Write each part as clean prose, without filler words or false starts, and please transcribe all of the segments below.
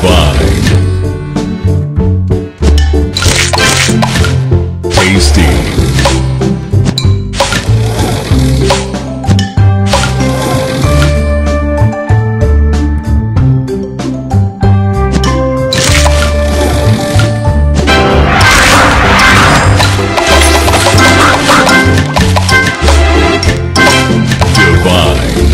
divine, tasty. Divine,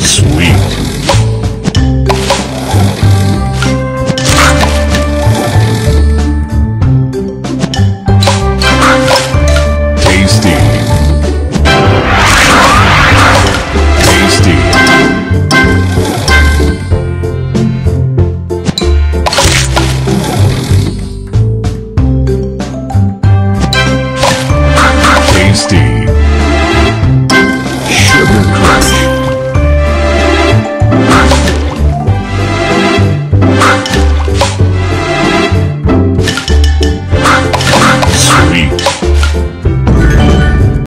sweet.